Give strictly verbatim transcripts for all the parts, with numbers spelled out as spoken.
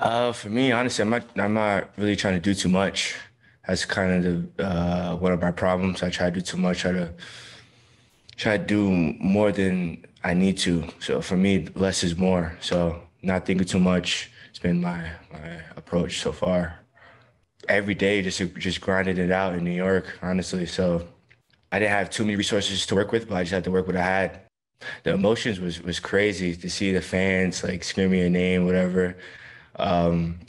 Uh, for me, honestly, I'm not, I'm not really trying to do too much. That's kind of the, uh, one of my problems. I try to do too much, try to try to do more than I need to. So for me, less is more. So not thinking too much has been my, my approach so far. Every day, just just grinded it out in New York, honestly. So I didn't have too many resources to work with, but I just had to work with what I had. The emotions was was crazy to see the fans like screaming your name, whatever. Um,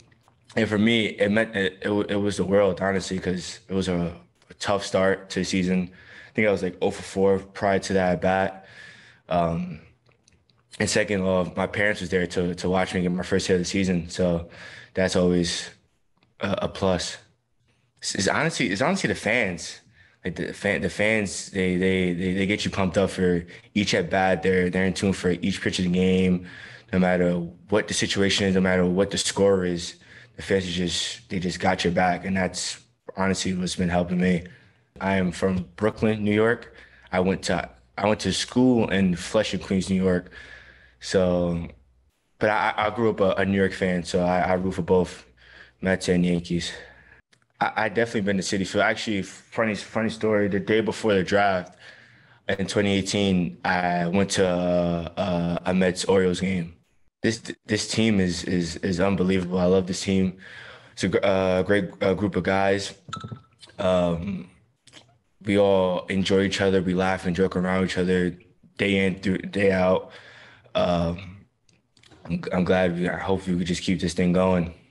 and for me, it meant it, it, it was the world, honestly, because it was a, a tough start to the season. I think I was like oh for four prior to that at bat. Um, and second of all, my parents was there to to watch me get my first hit of the season, so that's always a, a plus. It's, it's honestly, it's honestly the fans. Like the fan, the fans, they they they they get you pumped up for each at bat. They're they're in tune for each pitch of the game, no matter what the situation is, no matter what the score is. The fans just they just got your back, and that's honestly what's been helping me. I am from Brooklyn, New York. I went to I went to school in Flushing, Queens, New York. So, but I I grew up a, a New York fan, so I, I root for both Mets and Yankees. I definitely been to City Field. Actually, funny funny story. The day before the draft in twenty eighteen, I went to a, a, a Mets Orioles game. This this team is is is unbelievable. I love this team. It's a uh, great uh, group of guys. Um, we all enjoy each other. We laugh and joke around each other day in through day out. Um, I'm, I'm glad. We, I hope we could just keep this thing going.